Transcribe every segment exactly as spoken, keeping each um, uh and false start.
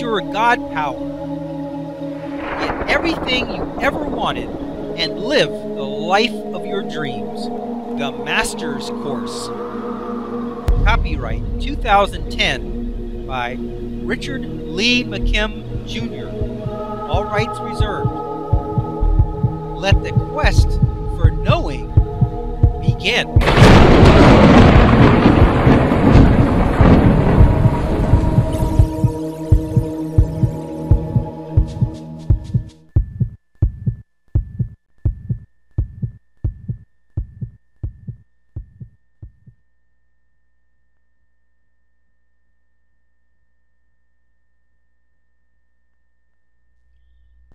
your God power. Get everything you ever wanted and live the life of your dreams. The Master's Course. Copyright two thousand ten by Richard Lee McKim Junior All rights reserved. Let the quest for knowing begin.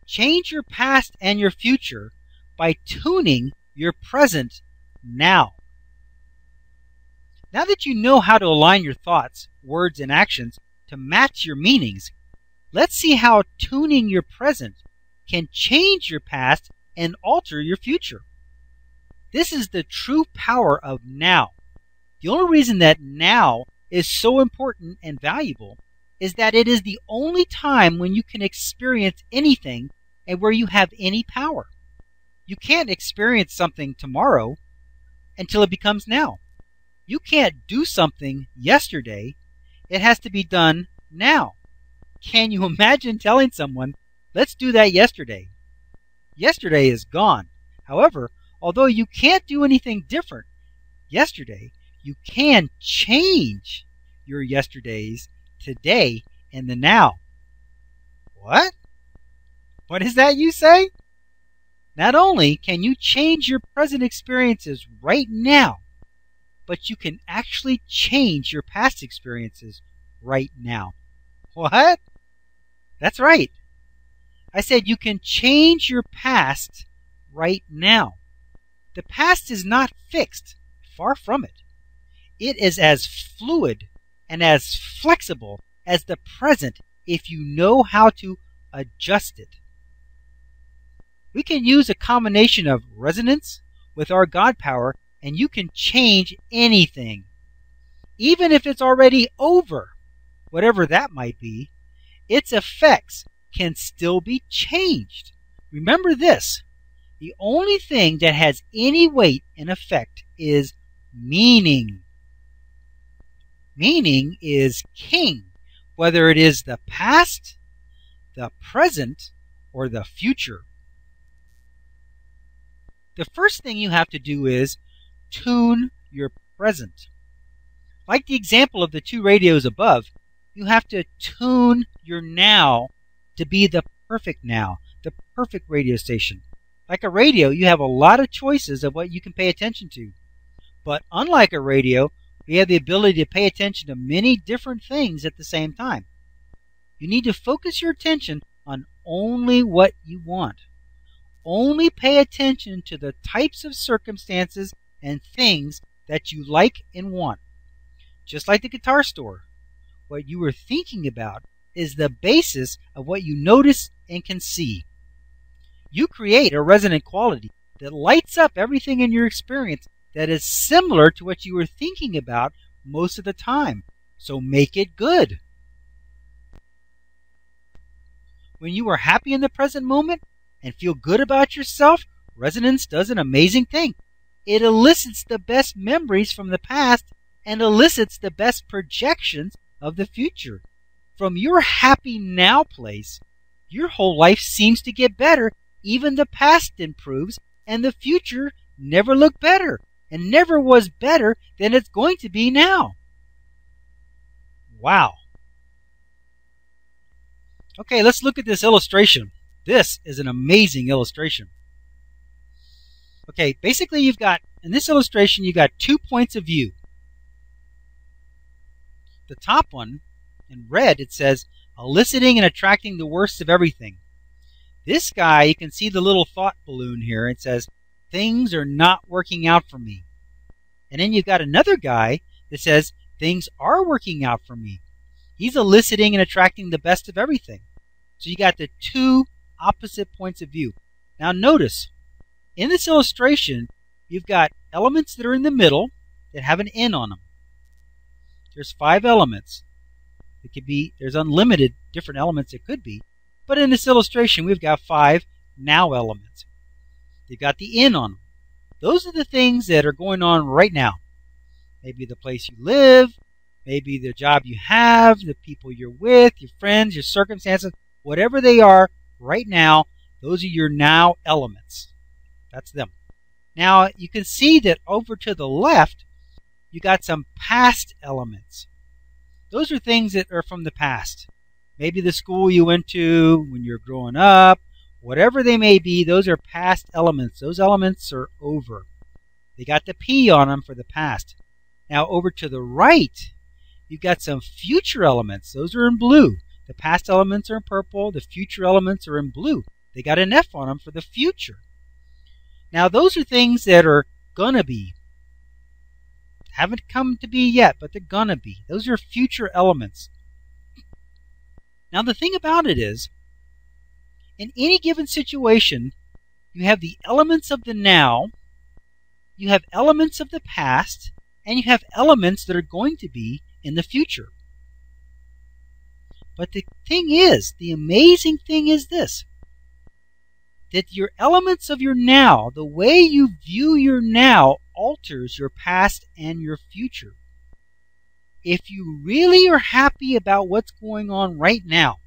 Change your past and your future by tuning your present now. Now that you know how to align your thoughts, words, and actions to match your meanings, let's see how tuning your present can change your past and alter your future. This is the true power of now. The only reason that now is so important and valuable is that it is the only time when you can experience anything and where you have any power. You can't experience something tomorrow until it becomes now. You can't do something yesterday. It has to be done now. Can you imagine telling someone, let's do that yesterday? Yesterday is gone. However, although you can't do anything different yesterday, you can change your yesterdays today and the now. What? What is that you say? Not only can you change your present experiences right now, but you can actually change your past experiences right now. What? That's right. I said you can change your past right now. The past is not fixed. Far from it. It is as fluid and as flexible as the present if you know how to adjust it. We can use a combination of resonance with our God power, and you can change anything. Even if it's already over, whatever that might be, its effects can still be changed. Remember this, the only thing that has any weight and effect is meaning. Meaning is king, whether it is the past, the present, or the future. The first thing you have to do is tune your present. Like the example of the two radios above, you have to tune your now to be the perfect now, the perfect radio station. Like a radio, you have a lot of choices of what you can pay attention to. But unlike a radio, we have the ability to pay attention to many different things at the same time. You need to focus your attention on only what you want. Only pay attention to the types of circumstances and things that you like and want. Just like the guitar store, what you were thinking about is the basis of what you notice and can see. You create a resonant quality that lights up everything in your experience that is similar to what you were thinking about most of the time. So make it good. When you are happy in the present moment and feel good about yourself, resonance does an amazing thing. It elicits the best memories from the past and elicits the best projections of the future. From your happy now place, your whole life seems to get better. Even the past improves and the future never looked better. And never was better than it's going to be now. Wow. Okay, let's look at this illustration. This is an amazing illustration. Okay, basically you've got, in this illustration, you've got two points of view. The top one, in red, it says, eliciting and attracting the worst of everything. This guy, you can see the little thought balloon here. It says, things are not working out for me. And then you've got another guy that says, things are working out for me. He's eliciting and attracting the best of everything. So you got the two opposite points of view. Now notice, in this illustration, you've got elements that are in the middle that have an N on them. There's five elements. It could be, there's unlimited different elements it could be. But in this illustration, we've got five now elements. They've got the in on them. Those are the things that are going on right now. Maybe the place you live, maybe the job you have, the people you're with, your friends, your circumstances, whatever they are right now, those are your now elements. That's them. Now, you can see that over to the left, you got some past elements. Those are things that are from the past. Maybe the school you went to when you're growing up, whatever they may be, those are past elements. Those elements are over. They got the P on them for the past. Now, over to the right, you've got some future elements. Those are in blue. The past elements are in purple. The future elements are in blue. They got an F on them for the future. Now, those are things that are gonna be. Haven't come to be yet, but they're gonna be. Those are future elements. Now, the thing about it is, in any given situation, you have the elements of the now, you have elements of the past, and you have elements that are going to be in the future. But the thing is, the amazing thing is this, that your elements of your now, the way you view your now, alters your past and your future. If you really are happy about what's going on right now,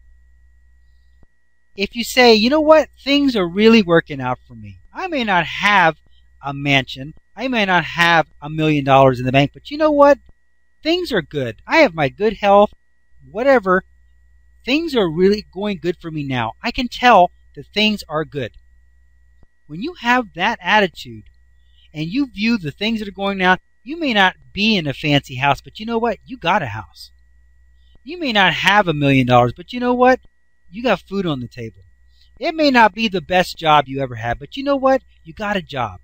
if you say, you know what, things are really working out for me. I may not have a mansion, I may not have a million dollars in the bank, but you know what, things are good. I have my good health, whatever. Things are really going good for me now. I can tell that things are good. When you have that attitude, and you view the things that are going on, you may not be in a fancy house, but you know what? You got a house. You may not have a million dollars, but you know what? You got food on the table. It may not be the best job you ever had, but you know what? You got a job.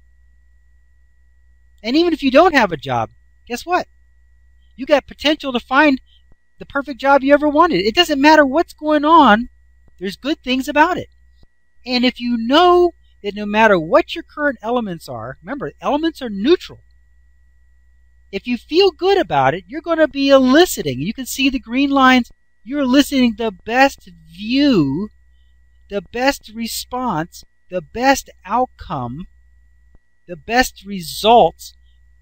And even if you don't have a job, guess what? You got potential to find the perfect job you ever wanted. It doesn't matter what's going on. There's good things about it. And if you know that no matter what your current elements are, remember, elements are neutral. If you feel good about it, you're going to be eliciting. You can see the green lines. You're eliciting the best view, the best response, the best outcome, the best results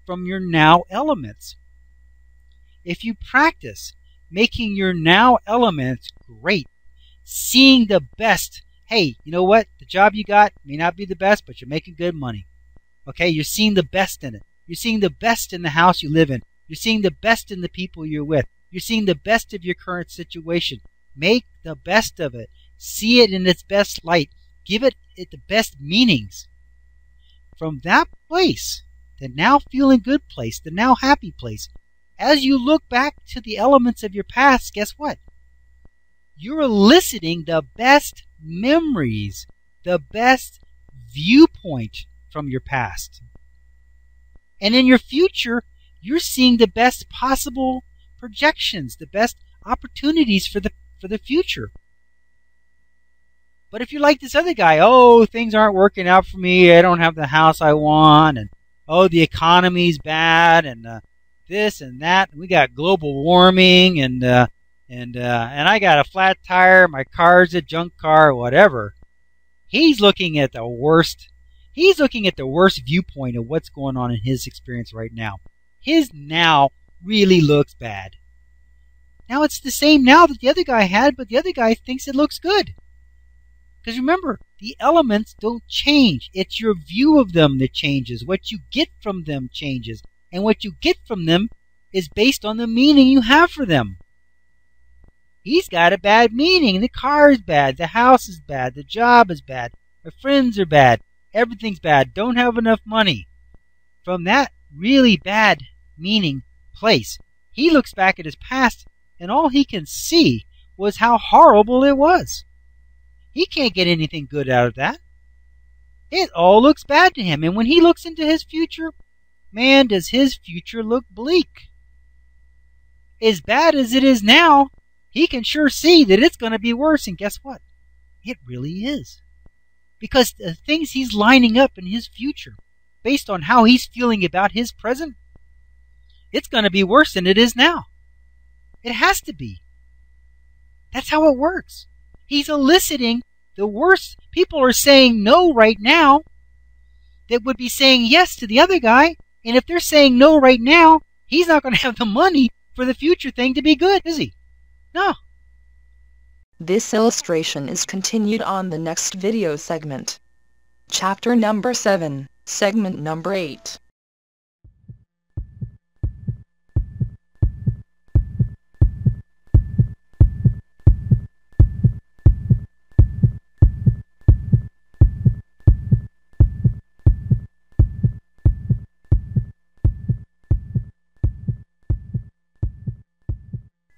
from your now elements. If you practice making your now elements great, seeing the best, hey, you know what? The job you got may not be the best, but you're making good money. Okay, you're seeing the best in it. You're seeing the best in the house you live in. You're seeing the best in the people you're with. You're seeing the best of your current situation. Make the best of it. See it in its best light. Give it, it the best meanings. From that place, the now feeling good place, the now happy place, as you look back to the elements of your past, guess what? You're eliciting the best memories, the best viewpoint from your past. And in your future, you're seeing the best possible projections, the best opportunities for the for the future. But if you're like this other guy, oh, things aren't working out for me, I don't have the house I want, and oh, the economy's bad, and uh, this and that, and we got global warming, and uh, and uh, and I got a flat tire, my car's a junk car, whatever. He's looking at the worst. He's looking at the worst viewpoint of what's going on in his experience right now. His now really looks bad. Now it's the same now that the other guy had, but the other guy thinks it looks good. Because remember, the elements don't change. It's your view of them that changes. What you get from them changes. And what you get from them is based on the meaning you have for them. He's got a bad meaning. The car is bad. The house is bad. The job is bad. My friends are bad. Everything's bad, don't have enough money. From that really bad meaning place, he looks back at his past and all he can see was how horrible it was. He can't get anything good out of that. It all looks bad to him, and when he looks into his future, man, does his future look bleak. As bad as it is now, he can sure see that it's going to be worse, and guess what? It really is. Because the things he's lining up in his future, based on how he's feeling about his present, it's going to be worse than it is now. It has to be. That's how it works. He's eliciting the worst. People are saying no right now that would be saying yes to the other guy. And if they're saying no right now, he's not going to have the money for the future thing to be good, is he? No. This illustration is continued on the next video segment. Chapter number seven, segment number eight.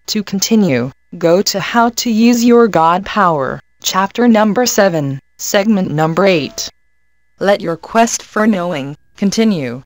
To continue, go to How to Use Your God Power, Chapter Number seven, Segment Number eight. Let your quest for knowing continue.